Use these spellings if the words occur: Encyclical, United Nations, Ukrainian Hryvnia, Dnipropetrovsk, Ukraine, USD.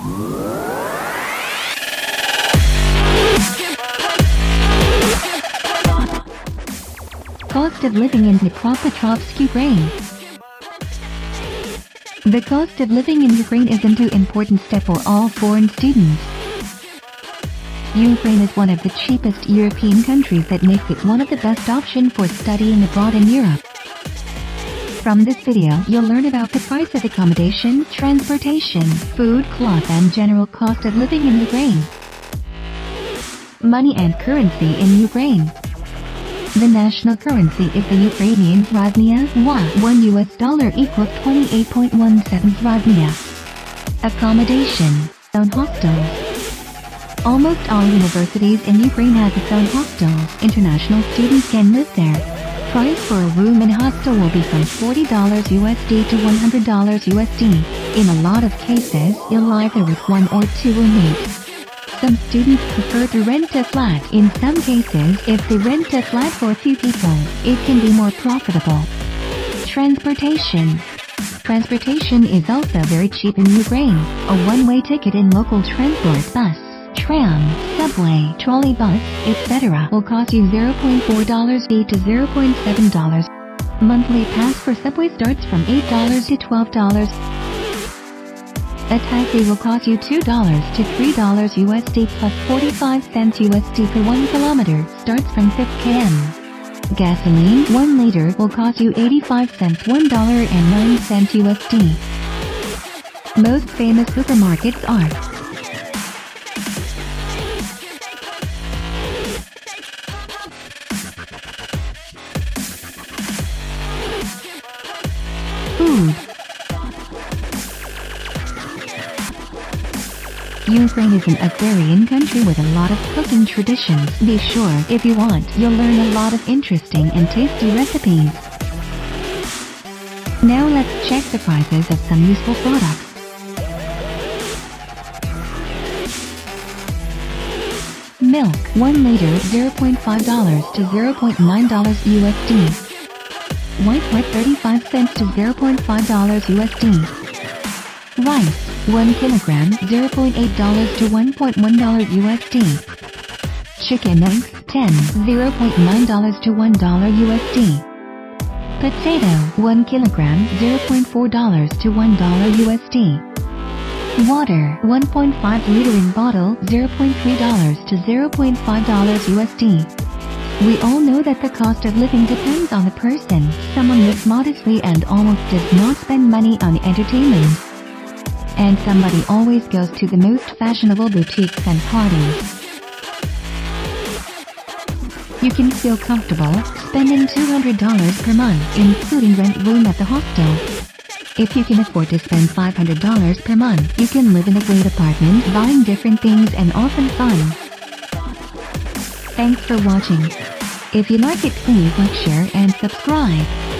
Cost of living in Dnipropetrovsk, Ukraine. The cost of living in Ukraine is an important step for all foreign students. Ukraine is one of the cheapest European countries that makes it one of the best options for studying abroad in Europe. From this video, you'll learn about the price of accommodation, transportation, food, cloth and general cost of living in Ukraine. Money and currency in Ukraine. The national currency is the Ukrainian Hryvnia, one US dollar equals 28.17 Hryvnia. Accommodation, own hostels. Almost all universities in Ukraine have its own hostels. International students can live there. Price for a room in hostel will be from $40 USD to $100 USD. In a lot of cases, you'll either with one or two roommates. Some students prefer to rent a flat. In some cases, if they rent a flat for a few people, it can be more profitable. Transportation. Transportation is also very cheap in Ukraine. A one-way ticket in local transport, bus, tram, subway, trolley bus, etc. will cost you $0.40 to $0.70. Monthly pass for subway starts from $8 to $12. A taxi will cost you $2 to $3 USD plus 45 cents USD per 1 kilometer, starts from 6 km. Gasoline 1 liter will cost you 85 cents $1.09 USD. Most famous supermarkets are Food. Ukraine is an agrarian country with a lot of cooking traditions. Be sure, if you want, you'll learn a lot of interesting and tasty recipes. Now let's check the prices of some useful products. Milk, 1 liter, $0.5 to $0.9 USD. White bread, 35 cents to $0.5 USD. Rice. 1 kilogram, $0.8 to $1.1 USD. Chicken eggs, 10, $0.9 to $1 USD. Potato, 1 kilogram, $0.4 to $1 USD. Water, 1.5 liter in bottle, $0.3 to $0.5 USD. We all know that the cost of living depends on the person. Someone lives modestly and almost does not spend money on entertainment. And somebody always goes to the most fashionable boutiques and parties. You can feel comfortable spending $200 per month, including rent room at the hostel. If you can afford to spend $500 per month, you can live in a great apartment, buying different things and often fun. Thanks for watching. If you like it, please like, share and subscribe.